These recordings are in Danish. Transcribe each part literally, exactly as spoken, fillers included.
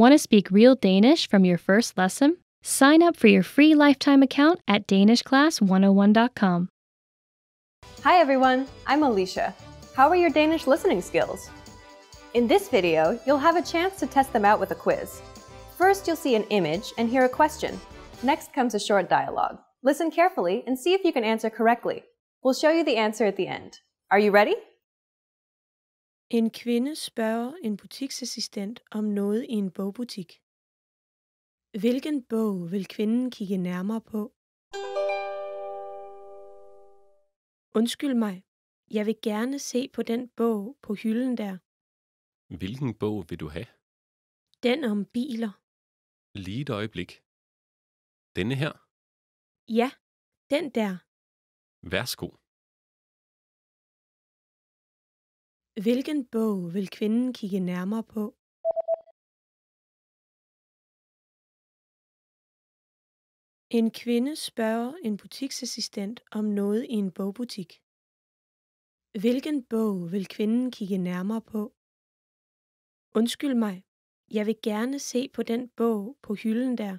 Want to speak real Danish from your first lesson? Sign up for your free lifetime account at Danish Class one oh one dot com. Hi everyone, I'm Alicia. How are your Danish listening skills? In this video, you'll have a chance to test them out with a quiz. First, you'll see an image and hear a question. Next comes a short dialogue. Listen carefully and see if you can answer correctly. We'll show you the answer at the end. Are you ready? En kvinde spørger en butiksassistent om noget i en bogbutik. Hvilken bog vil kvinden kigge nærmere på? Undskyld mig, jeg vil gerne se på den bog på hylden der. Hvilken bog vil du have? Den om biler. Lige et øjeblik. Denne her? Ja, den der. Værsgo. Hvilken bog vil kvinden kigge nærmere på? En kvinde spørger en butiksassistent om noget i en bogbutik. Hvilken bog vil kvinden kigge nærmere på? Undskyld mig, jeg vil gerne se på den bog på hylden der.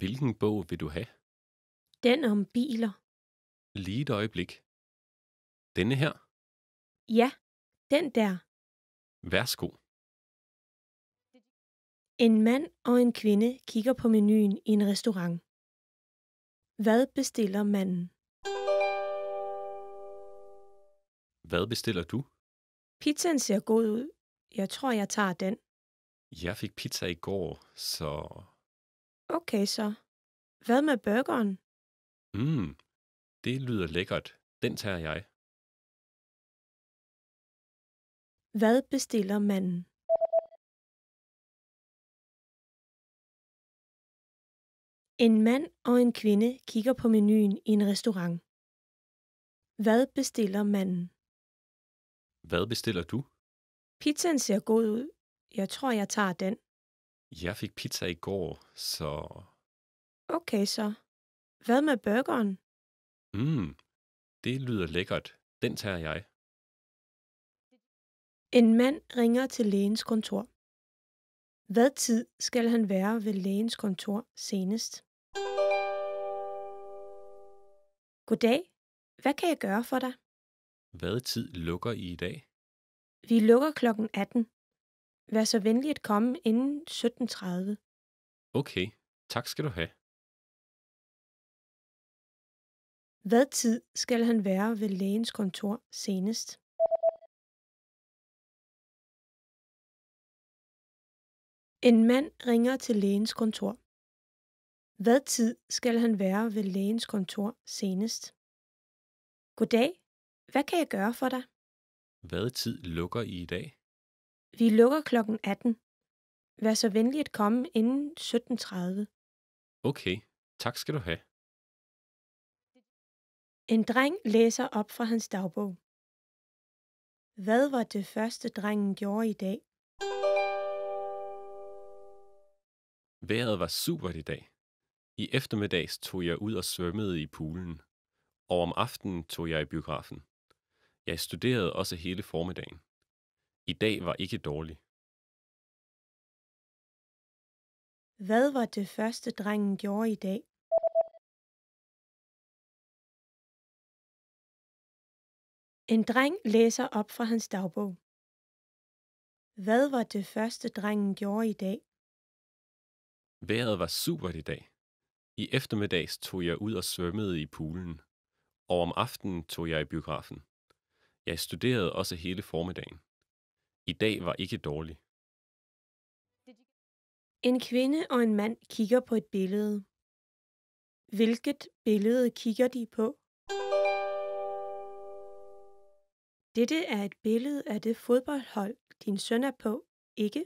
Hvilken bog vil du have? Den om biler. Lige et øjeblik. Denne her? Ja, den der. Værsgo. En mand og en kvinde kigger på menuen i en restaurant. Hvad bestiller manden? Hvad bestiller du? Pizzaen ser god ud. Jeg tror, jeg tager den. Jeg fik pizza i går, så... Okay så. Hvad med burgeren? Mm, det lyder lækkert. Den tager jeg. Hvad bestiller manden? En mand og en kvinde kigger på menuen i en restaurant. Hvad bestiller manden? Hvad bestiller du? Pizzaen ser god ud. Jeg tror, jeg tager den. Jeg fik pizza i går, så... Okay så. Hvad med burgeren? Mm, det lyder lækkert. Den tager jeg. En mand ringer til lægens kontor. Hvad tid skal han være ved lægens kontor senest? Goddag. Hvad kan jeg gøre for dig? Hvad tid lukker I i dag? Vi lukker klokken atten. Vær så venlig at komme inden sytten tredive. Okay, tak skal du have. Hvad tid skal han være ved lægens kontor senest? En mand ringer til lægens kontor. Hvad tid skal han være ved lægens kontor senest? Goddag. Hvad kan jeg gøre for dig? Hvad tid lukker I i dag? Vi lukker klokken atten. Vær så venlig at komme inden sytten tredive. Okay, tak skal du have. En dreng læser op fra hans dagbog. Hvad var det første, drengen gjorde i dag? Vejret var supert i dag. I eftermiddags tog jeg ud og svømmede i poolen, og om aftenen tog jeg i biografen. Jeg studerede også hele formiddagen. I dag var ikke dårlig. Hvad var det første, drengen gjorde i dag? En dreng læser op fra hans dagbog. Hvad var det første, drengen gjorde i dag? Vejret var supert i dag. I eftermiddags tog jeg ud og svømmede i poolen, og om aftenen tog jeg i biografen. Jeg studerede også hele formiddagen. I dag var ikke dårlig. En kvinde og en mand kigger på et billede. Hvilket billede kigger de på? Dette er et billede af det fodboldhold, din søn er på, ikke?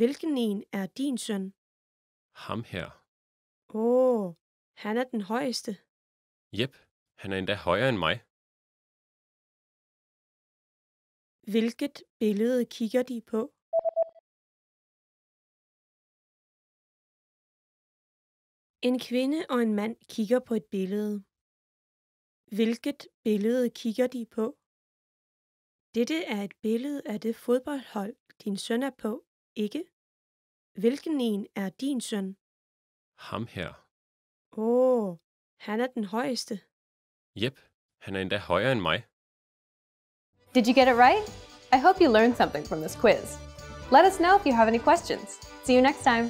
Hvilken en er din søn? Ham her. Åh, oh, han er den højeste. Jep, han er endda højere end mig. Hvilket billede kigger de på? En kvinde og en mand kigger på et billede. Hvilket billede kigger de på? Dette er et billede af det fodboldhold, din søn er på, ikke? Hvilken en er din søn? Ham her. Åh, oh, han er den højeste. Jep, han er endda højere end mig. Did you get it right? I hope you learned something from this quiz. Let us know if you have any questions. See you next time.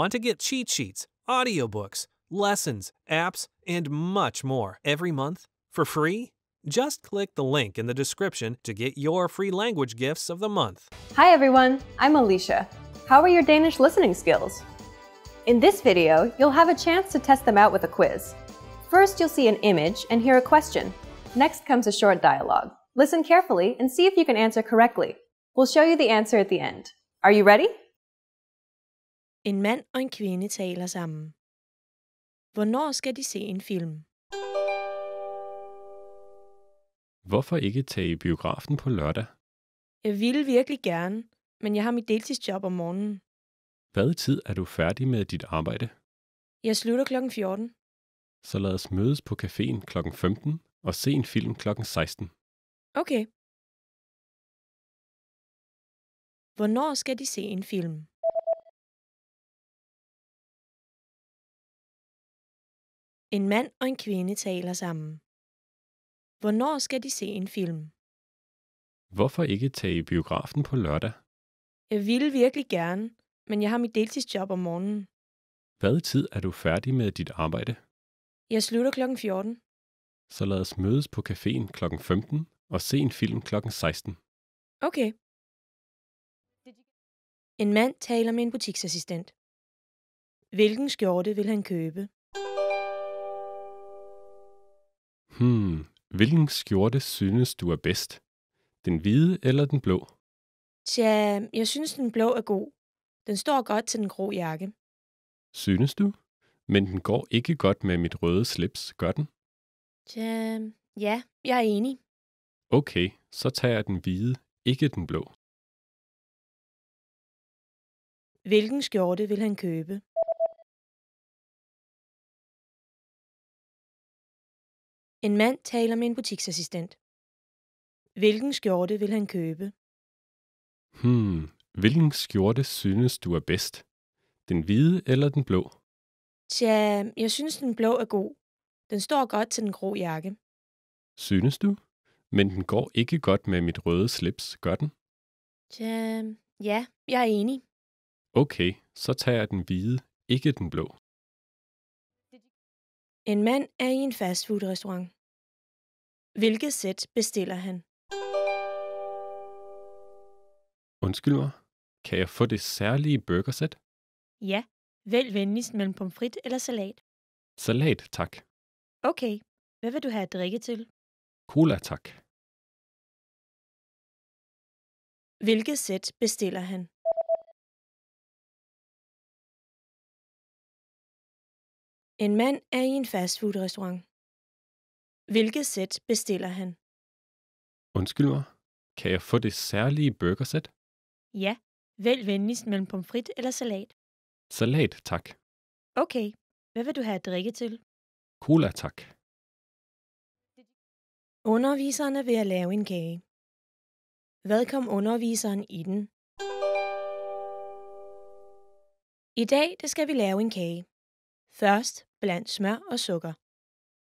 Want to get cheat sheets, audiobooks, lessons, apps, and much more every month for free? Just click the link in the description to get your free language gifts of the month. Hi everyone, I'm Alicia. How are your Danish listening skills? In this video, you'll have a chance to test them out with a quiz. First, you'll see an image and hear a question. Next comes a short dialogue. Listen carefully and see if you can answer correctly. We'll show you the answer at the end. Are you ready? En mand og en kvinde taler sammen. Hvornår skal de se en film? Hvorfor ikke tage i biografen på lørdag? Jeg ville virkelig gerne, men jeg har mit deltidsjob om morgenen. Hvad tid er du færdig med dit arbejde? Jeg slutter klokken fjorten. Så lad os mødes på caféen klokken femten og se en film klokken seksten. Okay. Hvornår skal de se en film? En mand og en kvinde taler sammen. Hvornår skal de se en film? Hvorfor ikke tage i biografen på lørdag? Jeg ville virkelig gerne, men jeg har mit deltidsjob om morgenen. Hvad tid er du færdig med dit arbejde? Jeg slutter klokken fjorten. Så lad os mødes på caféen klokken femten og se en film klokken seksten. Okay. En mand taler med en butiksassistent. Hvilken skjorte vil han købe? Hmm, hvilken skjorte synes du er bedst? Den hvide eller den blå? Tja, jeg synes den blå er god. Den står godt til den grå jakke. Synes du? Men den går ikke godt med mit røde slips, gør den? Tja, ja, jeg er enig. Okay, så tager jeg den hvide, ikke den blå. Hvilken skjorte vil han købe? En mand taler med en butiksassistent. Hvilken skjorte vil han købe? Hmm, hvilken skjorte synes du er bedst? Den hvide eller den blå? Tja, jeg synes den blå er god. Den står godt til den grå jakke. Synes du? Men den går ikke godt med mit røde slips, gør den? Tja, ja, jeg er enig. Okay, så tager jeg den hvide, ikke den blå. En mand er i en fastfood-restaurant. Hvilket sæt bestiller han? Undskyld mig, kan jeg få det særlige burgersæt? Ja, vælg venligst mellem pomfrit eller salat. Salat, tak. Okay, hvad vil du have at drikke til? Cola, tak. Hvilket sæt bestiller han? En mand er i en fastfood-restaurant. Hvilket sæt bestiller han? Undskyld mig, kan jeg få det særlige burgersæt? Ja, vælg venligst mellem pomfrit eller salat. Salat, tak. Okay, hvad vil du have at drikke til? Cola, tak. Underviseren er ved at lave en kage. Hvad kom underviseren i den? I dag der skal vi lave en kage. Først bland smør og sukker.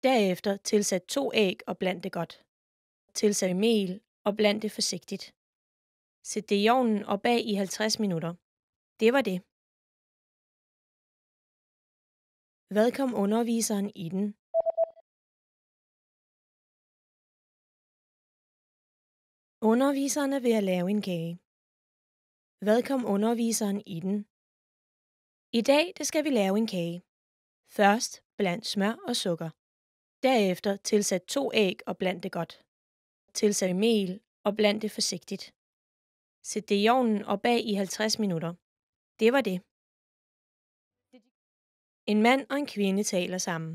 Derefter tilsæt to æg og bland det godt. Tilsæt mel og bland det forsigtigt. Sæt det i ovnen og bag i halvtreds minutter. Det var det. Hvad kom underviseren i den? Underviseren er ved at lave en kage. Hvad kom underviseren i den? I dag der skal vi lave en kage. Først bland smør og sukker. Derefter tilsæt to æg og bland det godt. Tilsæt mel og bland det forsigtigt. Sæt det i ovnen og bag i halvtreds minutter. Det var det. En mand og en kvinde taler sammen.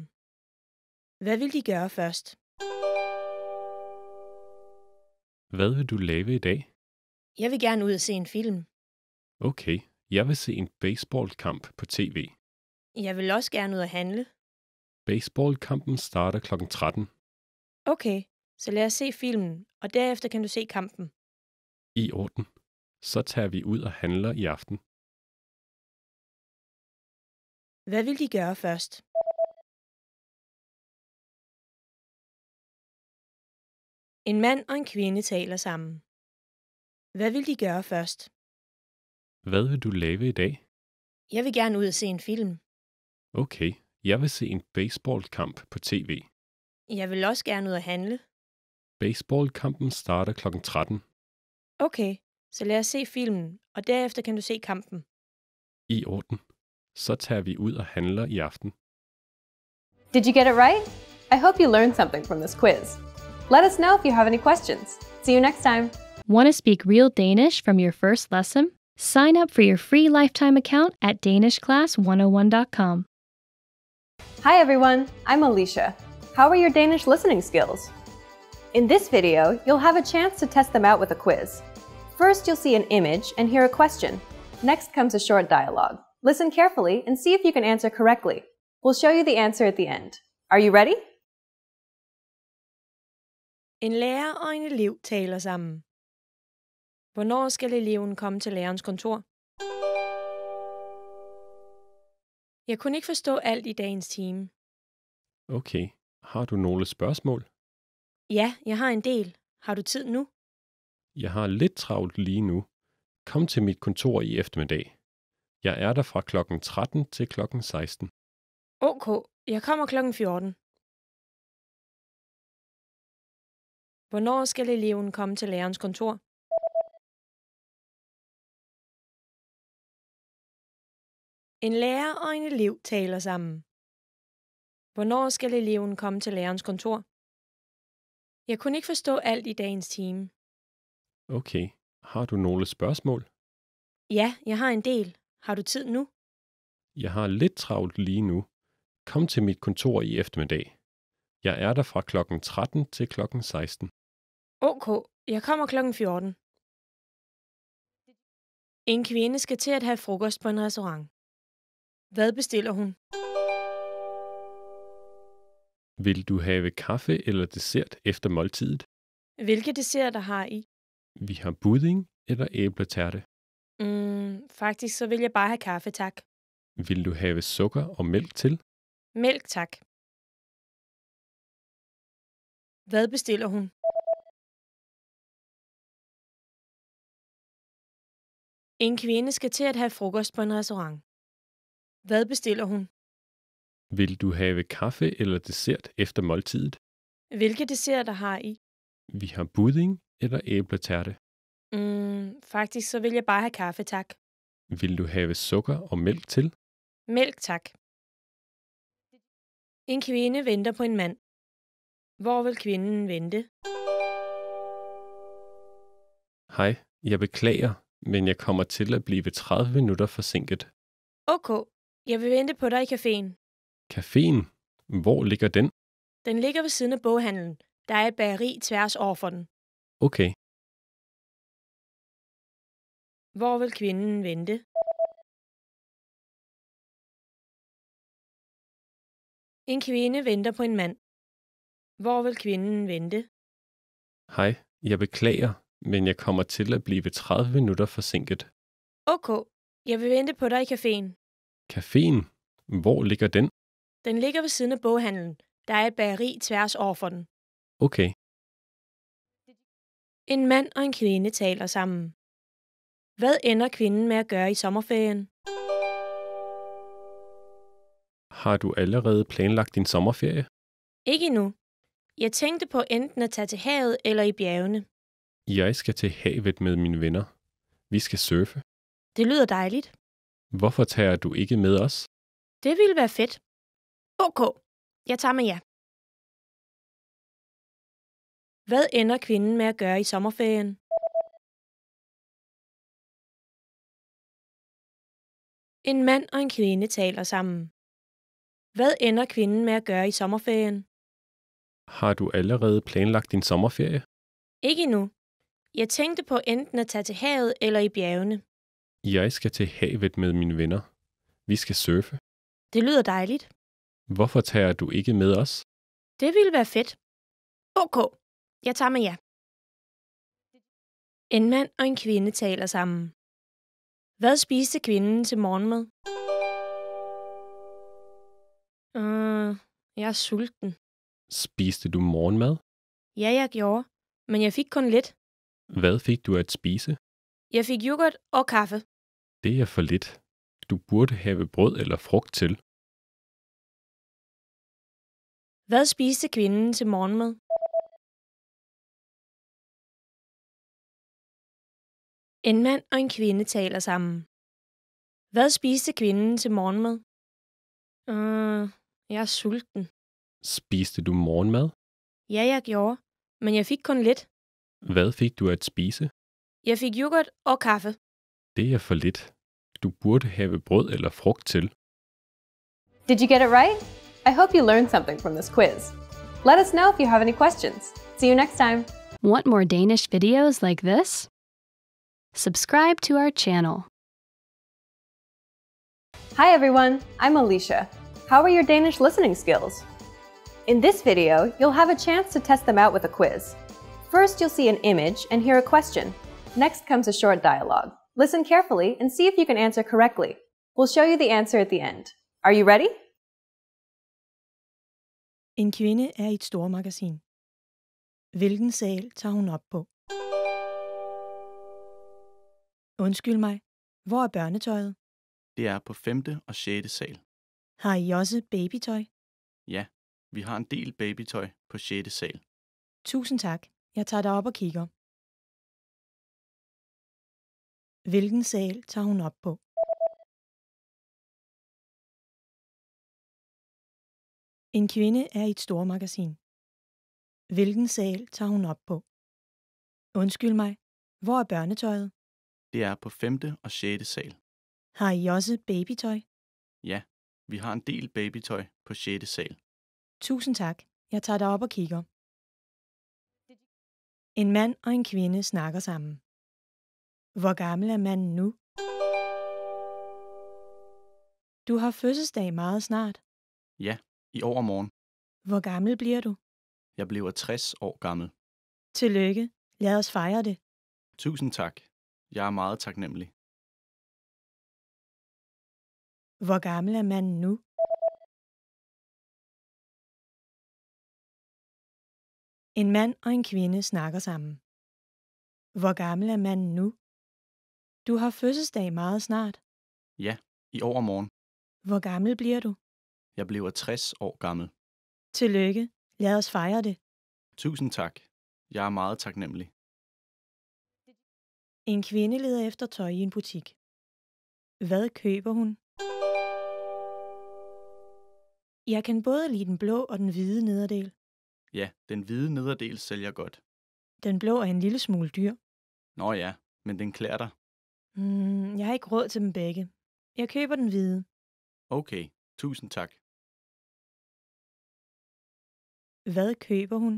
Hvad vil de gøre først? Hvad vil du lave i dag? Jeg vil gerne ud og se en film. Okay, jeg vil se en baseballkamp på tv. Jeg vil også gerne ud og handle. Baseballkampen starter klokken tretten. Okay, så lad os se filmen, og derefter kan du se kampen. I orden. Så tager vi ud og handler i aften. Hvad vil de gøre først? En mand og en kvinde taler sammen. Hvad vil de gøre først? Hvad vil du lave i dag? Jeg vil gerne ud og se en film. Okay, jeg vil se en baseballkamp på tv. Jeg vil også gerne ud og handle. Baseballkampen starter klokken tretten. Okay, så lad os se filmen, og derefter kan du se kampen. I orden. Så tager vi ud og handler i aften. Did you get it right? I hope you learned something from this quiz. Let us know if you have any questions. See you next time. Want to speak real Danish from your first lesson? Sign up for your free lifetime account at Danish Class one oh one dot com. Hi everyone, I'm Alicia. How are your Danish listening skills? In this video, you'll have a chance to test them out with a quiz. First, you'll see an image and hear a question. Next comes a short dialogue. Listen carefully and see if you can answer correctly. We'll show you the answer at the end. Are you ready? En lærer og en elev taler sammen. Hvornår skal eleven komme til lærerens kontor? Jeg kunne ikke forstå alt i dagens time. Okay. Har du nogle spørgsmål? Ja, jeg har en del. Har du tid nu? Jeg har lidt travlt lige nu. Kom til mit kontor i eftermiddag. Jeg er der fra klokken tretten til klokken seksten. Okay, jeg kommer klokken fjorten. Hvornår skal eleven komme til lærerens kontor? En lærer og en elev taler sammen. Hvornår skal eleven komme til lærerens kontor? Jeg kunne ikke forstå alt i dagens time. Okay, har du nogle spørgsmål? Ja, jeg har en del. Har du tid nu? Jeg har lidt travlt lige nu. Kom til mit kontor i eftermiddag. Jeg er der fra klokken tretten til klokken seksten. Okay, jeg kommer klokken fjorten. En kvinde skal til at have frokost på en restaurant. Hvad bestiller hun? Vil du have kaffe eller dessert efter måltidet? Hvilke desserter har I? Vi har budding eller æbletærte. Mm, faktisk så vil jeg bare have kaffe, tak. Vil du have sukker og mælk til? Mælk, tak. Hvad bestiller hun? En kvinde skal til at have frokost på en restaurant. Hvad bestiller hun? Vil du have kaffe eller dessert efter måltidet? Hvilke desserter har I? Vi har budding eller æbletærte. Mm, faktisk så vil jeg bare have kaffe, tak. Vil du have sukker og mælk til? Mælk, tak. En kvinde venter på en mand. Hvor vil kvinden vente? Hej, jeg beklager, men jeg kommer til at blive tredive minutter forsinket. Okay, jeg vil vente på dig i caféen. Caféen? Hvor ligger den? Den ligger ved siden af boghandlen. Der er et bageri tværs over for den. Okay. Hvor vil kvinden vente? En kvinde venter på en mand. Hvor vil kvinden vente? Hej, jeg beklager, men jeg kommer til at blive tredive minutter forsinket. Okay, jeg vil vente på dig i caféen. Caféen? Hvor ligger den? Den ligger ved siden af boghandlen. Der er et bageri tværs over for den. Okay. En mand og en kvinde taler sammen. Hvad ender kvinden med at gøre i sommerferien? Har du allerede planlagt din sommerferie? Ikke endnu. Jeg tænkte på enten at tage til havet eller i bjergene. Jeg skal til havet med mine venner. Vi skal surfe. Det lyder dejligt. Hvorfor tager du ikke med os? Det ville være fedt. Okay, jeg tager med jer. Hvad ender kvinden med at gøre i sommerferien? En mand og en kvinde taler sammen. Hvad ender kvinden med at gøre i sommerferien? Har du allerede planlagt din sommerferie? Ikke endnu. Jeg tænkte på enten at tage til havet eller i bjergene. Jeg skal til havet med mine venner. Vi skal surfe. Det lyder dejligt. Hvorfor tager du ikke med os? Det ville være fedt. Okay, jeg tager med jer. En mand og en kvinde taler sammen. Hvad spiste kvinden til morgenmad? Uh, jeg er sulten. Spiste du morgenmad? Ja, jeg gjorde. Men jeg fik kun lidt. Hvad fik du at spise? Jeg fik yoghurt og kaffe. Det er for lidt. Du burde have brød eller frugt til. Hvad spiste kvinden til morgenmad? En mand og en kvinde taler sammen. Hvad spiste kvinden til morgenmad? Uh, jeg er sulten. Spiste du morgenmad? Ja, jeg gjorde. Men jeg fik kun lidt. Hvad fik du at spise? Jeg fik yoghurt og kaffe. Det er for lidt. Du burde have brød eller frugt til. Did you get it right? I hope you learned something from this quiz. Let us know if you have any questions. See you next time. Want more Danish videos like this? Subscribe to our channel. Hi everyone, I'm Alicia. How are your Danish listening skills? In this video, you'll have a chance to test them out with a quiz. First, you'll see an image and hear a question. Next comes a short dialogue. Listen carefully and see if you can answer correctly. We'll show you the answer at the end. Are you ready? En kvinde er i et stormagasin. Hvilken sal tager hun op på? Undskyld mig, hvor er børnetøjet? Det er på femte og sjette sal. Har I også babytøj? Ja, vi har en del babytøj på sjette sal. Tusind tak. Jeg tager dig op og kigger. Hvilken sal tager hun op på? En kvinde er i et stormagasin. Hvilken sal tager hun op på? Undskyld mig, hvor er børnetøjet? Det er på femte og sjette sal. Har I også babytøj? Ja, vi har en del babytøj på sjette sal. Tusind tak. Jeg tager dig op og kigger. En mand og en kvinde snakker sammen. Hvor gammel er manden nu? Du har fødselsdag meget snart. Ja, i overmorgen. Hvor gammel bliver du? Jeg bliver tres år gammel. Tillykke. Lad os fejre det. Tusind tak. Jeg er meget taknemmelig. Hvor gammel er manden nu? En mand og en kvinde snakker sammen. Hvor gammel er manden nu? Du har fødselsdag meget snart. Ja, i overmorgen. Hvor gammel bliver du? Jeg bliver tres år gammel. Tillykke. Lad os fejre det. Tusind tak. Jeg er meget taknemmelig. En kvinde leder efter tøj i en butik. Hvad køber hun? Jeg kan både lide den blå og den hvide nederdel. Ja, den hvide nederdel sælger godt. Den blå er en lille smule dyr. Nå ja, men den klæder dig. Mm, jeg har ikke råd til dem begge. Jeg køber den hvide. Okay, tusind tak. Hvad køber hun?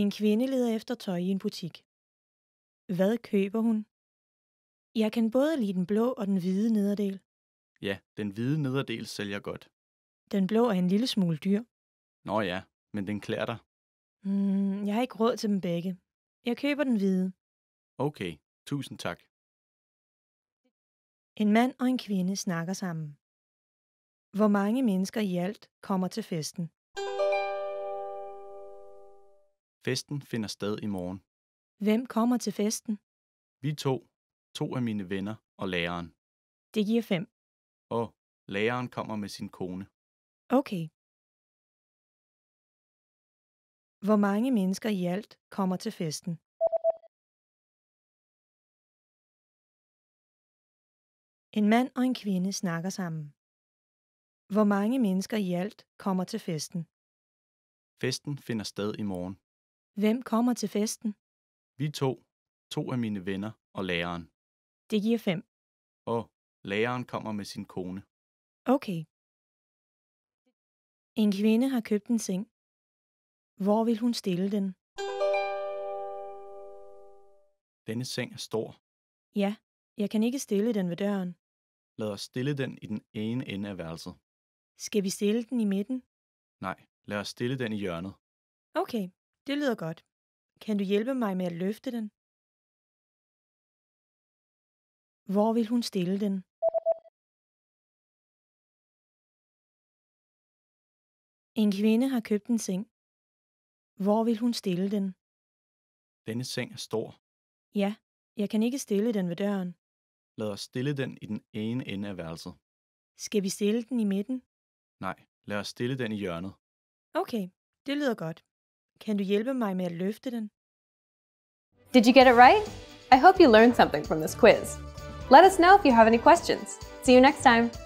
En kvinde leder efter tøj i en butik. Hvad køber hun? Jeg kan både lide den blå og den hvide nederdel. Ja, den hvide nederdel sælger godt. Den blå er en lille smule dyr. Nå ja, men den klæder dig. Mm, jeg har ikke råd til dem begge. Jeg køber den hvide. Okay, tusind tak. En mand og en kvinde snakker sammen. Hvor mange mennesker i alt kommer til festen? Festen finder sted i morgen. Hvem kommer til festen? Vi to. To af mine venner og læreren. Det giver fem. Og læreren kommer med sin kone. Okay. Hvor mange mennesker i alt kommer til festen? En mand og en kvinde snakker sammen. Hvor mange mennesker i alt kommer til festen? Festen finder sted i morgen. Hvem kommer til festen? Vi to. To af mine venner og læreren. Det giver fem. Og læreren kommer med sin kone. Okay. En kvinde har købt en seng. Hvor vil hun stille den? Denne seng er stor. Ja, jeg kan ikke stille den ved døren. Lad os stille den i den ene ende af værelset. Skal vi stille den i midten? Nej, lad os stille den i hjørnet. Okay, det lyder godt. Kan du hjælpe mig med at løfte den? Hvor vil hun stille den? En kvinde har købt en seng. Hvor vil hun stille den? Denne seng er stor. Ja, jeg kan ikke stille den ved døren. Lad os stille den i den ene ende af værelset. Skal vi stille den i midten? Nej, lad os stille den i hjørnet. Okay, det lyder godt. Kan du hjælpe mig med at løfte den? Did you get it right? I hope you learned something from this quiz. Let us know if you have any questions. See you next time.